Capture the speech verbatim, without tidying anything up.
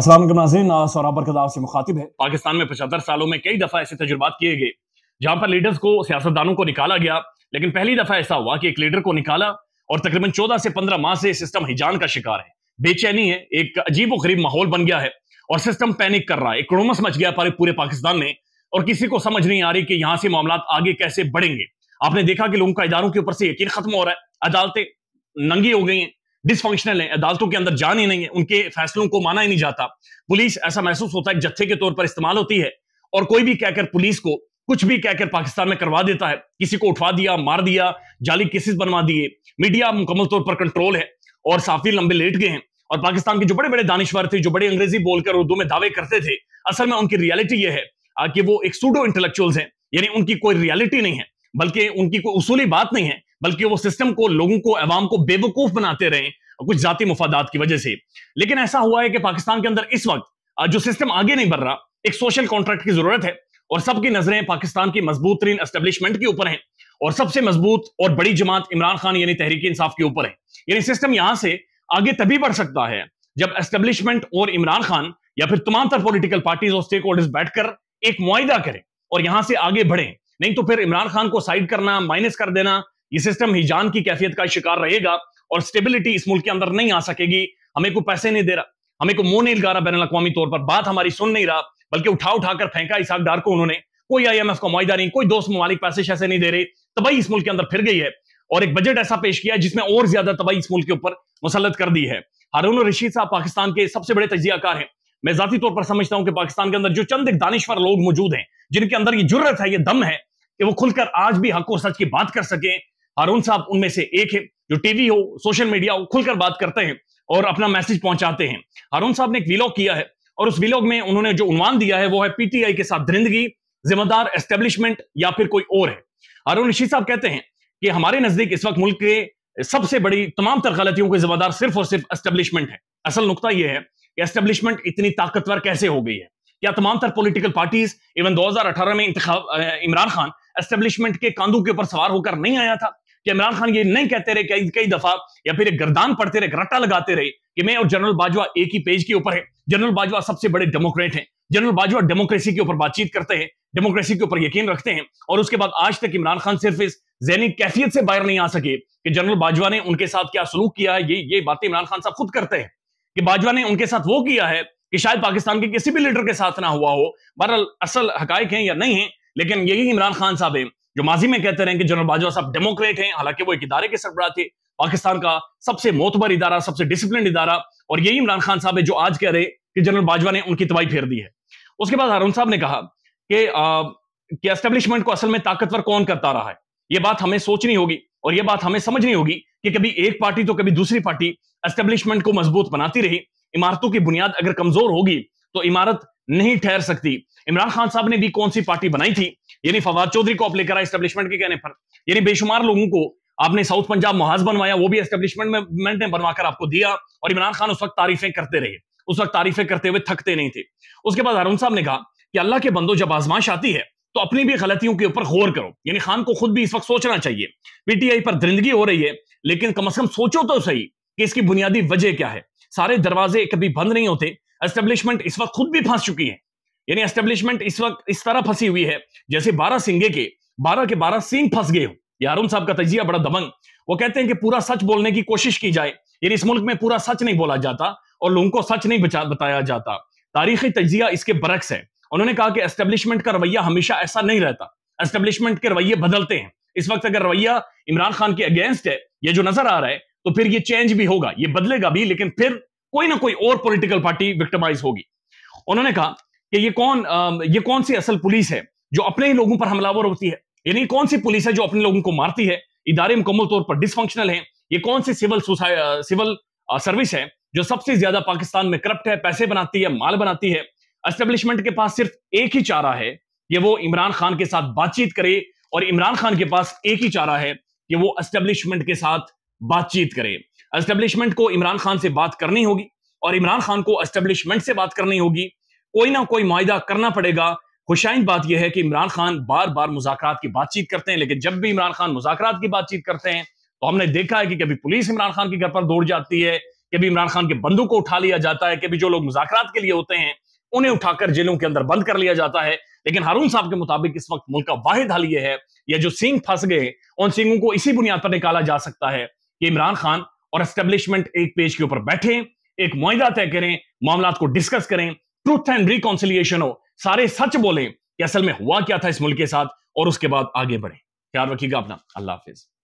अस्सलाम वालेकुम नाज़रीन, सोहराब बरकत आपसे मुखातिब है। पाकिस्तान में पचहत्तर सालों में कई दफा ऐसे तजुर्बात किए गए जहां पर लीडर्स को, सियासतदानों को निकाला गया, लेकिन पहली दफा ऐसा हुआ कि एक लीडर को निकाला और तकरीबन चौदह से पंद्रह माह से सिस्टम हिजान का शिकार है, बेचैनी है, एक अजीब व गरीब माहौल बन गया है और सिस्टम पैनिक कर रहा है। एक रुमस मच गया पूरे पाकिस्तान में और किसी को समझ नहीं आ रही कि यहाँ से मामला आगे कैसे बढ़ेंगे। आपने देखा कि लोगों का इदारों के ऊपर से यकीन खत्म हो रहा है, अदालतें नंगी हो गई हैं, डिसफंक्शनल हैं, अदालतों के अंदर जान ही नहीं है, उनके फैसलों को माना ही नहीं जाता। पुलिस ऐसा महसूस होता है एक जत्थे के तौर पर इस्तेमाल होती है और कोई भी कहकर पुलिस को कुछ भी कहकर पाकिस्तान में करवा देता है। किसी को उठवा दिया, मार दिया, जाली केसेस बनवा दिए, मीडिया मुकम्मल तौर पर कंट्रोल है और साफी लंबे लेट गए हैं। और पाकिस्तान के जो बड़े बड़े दानिश्वर थे, जो बड़े अंग्रेजी बोलकर उर्दू में दावे करते थे, असल में उनकी रियलिटी यह है कि वो एक सूडो इंटेलेक्चुअल्स हैं, यानी उनकी कोई रियलिटी नहीं है, बल्कि उनकी कोई उसूली बात नहीं है, बल्कि वो सिस्टम को, लोगों को, अवाम को बेवकूफ बनाते रहे कुछ जाती मुफादात की वजह से। लेकिन ऐसा हुआ है कि पाकिस्तान के अंदर इस वक्त जो सिस्टम आगे नहीं बढ़ रहा, एक सोशल कॉन्ट्रैक्ट की जरूरत है और सबकी नजरें पाकिस्तान की मजबूत तरीन एस्टेब्लिशमेंट के ऊपर हैं और सबसे मजबूत और बड़ी जमात इमरान खान यानी तहरीक इंसाफ के ऊपर है। यानी सिस्टम यहां से आगे तभी बढ़ सकता है जब एस्टेब्लिशमेंट और इमरान खान या फिर तमाम तर पोलिटिकल पार्टीज और स्टेक होल्डर्स बैठकर एक मुआहिदा करें और यहां से आगे बढ़े। नहीं तो फिर इमरान खान को साइड करना, माइनस कर देना, ये सिस्टम हिजान की कैफियत का शिकार रहेगा और स्टेबिलिटी इस मुल्क के अंदर नहीं आ सकेगी। हमें को पैसे नहीं दे रहा, हमें को मुंह नहीं लगा रहा, बैनुल-अक़वामी तौर पर बात हमारी सुन नहीं रहा, बल्कि उठा उठाकर फेंका इसाक डार को उन्होंने। कोई आईएमएफ का मुआहिदा नहीं, कोई दोस्त ममालिक पैसे शैसे नहीं दे रहे, तबाही इस मुल्क के अंदर फिर गई है और एक बजट ऐसा पेश किया जिसमें और ज्यादा तबाही इस मुल्क के ऊपर मुसलत कर दी है। हारून रशीद साहब पाकिस्तान के सबसे बड़े तजियाकार हैं। मैं जाती तौर पर समझता हूं कि पाकिस्तान के अंदर जो चंद एक दानिश्वर लोग मौजूद हैं, जिनके अंदर ये जुर्रत है, ये दम है कि वो खुलकर आज भी हक और सच की बात कर सकें, हारून साहब उनमें से एक है, जो टीवी हो, सोशल मीडिया हो, खुलकर बात करते हैं और अपना मैसेज पहुंचाते हैं। हारून साहब ने एक व्लॉग किया है और उस व्लॉग में उन्होंने जो उन्वान दिया है वो है पीटीआई के साथ दरिंदगी, जिम्मेदार एस्टेब्लिशमेंट या फिर कोई और है। हारून रशीद साहब कहते हैं कि हमारे नजदीक इस वक्त मुल्क के सबसे बड़ी तमाम तर गलतियों के जिम्मेदार सिर्फ और सिर्फ एस्टेब्लिशमेंट है। असल नुकता यह है कि एस्टेब्लिशमेंट इतनी ताकतवर कैसे हो गई है, या तमाम तर पोलिटिकल पार्टीज, इवन दो हज़ार अठारह में इमरान खान एस्टेब्लिशमेंट के कांधों के ऊपर सवार होकर नहीं आया था कि इमरान खान ये नहीं कहते रहे कई कई दफा, या फिर एक गर्दान पढ़ते रहे, रट्टा लगाते रहे कि मैं और जनरल बाजवा एक ही पेज के ऊपर है, जनरल बाजवा सबसे बड़े डेमोक्रेट हैं, जनरल बाजवा डेमोक्रेसी के ऊपर बातचीत करते हैं, डेमोक्रेसी के ऊपर यकीन रखते हैं। और उसके बाद आज तक इमरान खान सिर्फ इस ज़हनी कैफियत से बाहर नहीं आ सके कि जनरल बाजवा ने उनके साथ क्या सलूक किया है। ये ये बातें इमरान खान साहब खुद करते हैं कि बाजवा ने उनके साथ वो किया है कि शायद पाकिस्तान के किसी भी लीडर के साथ ना हुआ हो। बहरहाल असल हकायक हैं या नहीं है, लेकिन यही इमरान खान साहब हैं जो माजी में कहते रहे कि जनरल बाजवा साहब डेमोक्रेट हैं, हालांकि वो एक इदारे के सरबराह थे, पाकिस्तान का सबसे मोतबर इदारा, सबसे डिसिप्लिन इदारा, और यही इमरान खान साहब है जो आज कह रहे कि जनरल बाजवा ने उनकी तबाही फेर दी है। उसके बाद हारून साहब ने कहा कि, आ, कि एस्टेब्लिशमेंट को असल में ताकतवर कौन करता रहा है। यह बात हमें सोचनी होगी और यह बात हमें समझनी होगी कि कभी एक पार्टी तो कभी दूसरी पार्टी एस्टेब्लिशमेंट को मजबूत बनाती रही। इमारतों की बुनियाद अगर कमजोर होगी तो इमारत नहीं ठहर सकती। इमरान खान साहब ने भी कौन सी पार्टी बनाई थी, यानी फवाद चौधरी को आप लेकर आए एस्टेब्लिशमेंट के कहने पर, यानी बेशुमार लोगों को आपने साउथ पंजाब मुहाज बनवाया, वो भी एस्टेब्लिशमेंट ने बनवाकर आपको दिया और इमरान खान उस वक्त तारीफें करते रहे, उस वक्त तारीफें करते हुए थकते नहीं थे। उसके बाद हारून साहब ने कहा कि अल्लाह के बंदो, जब आजमाइश आती है तो अपनी भी गलतियों के ऊपर गौर करो। यानी खान को खुद भी इस वक्त सोचना चाहिए, पीटीआई पर दरिंदगी हो रही है, लेकिन कम अज कम सोचो तो सही कि इसकी बुनियादी वजह क्या है। सारे दरवाजे कभी बंद नहीं होते, एस्टेब्लिशमेंट इस वक्त खुद भी फंस चुकी है। यानी एस्टेब्लिशमेंट इस वक्त इस तरह फंसी हुई है जैसे बारह सिंगे के बारह के बारह सींग फंस गए हो। ये हारून साहब का तजिया बड़ा दबंग। वो कहते हैं कि पूरा सच बोलने की कोशिश की जाए, यानी इस मुल्क में पूरा सच नहीं बोला जाता और लोगों को सच नहीं बचा बताया जाता। तारीखी तजिया इसके बरक्स है। उन्होंने कहा कि एस्टेब्लिशमेंट का रवैया हमेशा ऐसा नहीं रहता, एस्टेब्लिशमेंट के रवैये बदलते हैं। इस वक्त अगर रवैया इमरान खान के अगेंस्ट है, ये जो नजर आ रहा है, तो फिर ये चेंज भी होगा, ये बदलेगा भी, लेकिन फिर कोई ना कोई और पॉलिटिकल पार्टी विक्टिमाइज होगी। उन्होंने कहा कि ये कौन ये कौन सी असल पुलिस है जो अपने ही लोगों पर हमलावर होती है, यानी कौन सी पुलिस है जो अपने लोगों को मारती है, इदारे मुकम्मल तौर पर डिसफंक्शनल हैं। ये कौन सी सिविल सिविल सर्विस है जो सबसे ज्यादा पाकिस्तान में करप्ट है, पैसे बनाती है, माल बनाती है। एस्टेब्लिशमेंट के पास सिर्फ एक ही चारा है कि वो इमरान खान के साथ बातचीत करे और इमरान खान के पास एक ही चारा है कि वो एस्टेब्लिशमेंट के साथ बातचीत करे। एस्टेब्लिशमेंट को इमरान खान से बात करनी होगी और इमरान खान को एस्टेब्लिशमेंट से बात करनी होगी, कोई ना कोई मुआहिदा करना पड़ेगा। खुशाइंद बात यह है कि इमरान खान बार बार मुज़ाकरात की बातचीत करते हैं, लेकिन जब भी इमरान खान मुज़ाकरात की बातचीत करते हैं तो हमने देखा है कि कभी पुलिस इमरान खान के घर पर दौड़ जाती है, कि भी इमरान खान के बंदूक को उठा लिया जाता है, कि भी जो लोग मुजाकरात के लिए होते हैं उन्हें उठाकर जेलों के अंदर बंद कर लिया जाता है। लेकिन हारून साहब के मुताबिक इस वक्त मुल्क का वाहिद हल यह है, यह जो सींग फंस गए उन सींगों को इसी बुनियाद पर निकाला जा सकता है कि इमरान खान और एस्टेब्लिशमेंट एक पेज के ऊपर बैठे, एक मुआहिदा तय करें, मामला को डिस्कस करें, ट्रूथ एंड रिकॉन्सिलिएशन हो, सारे सच बोलें कि असल में हुआ क्या था इस मुल्क के साथ, और उसके बाद आगे बढ़े। ख्याल रखिएगा अपना, अल्लाह हाफिज।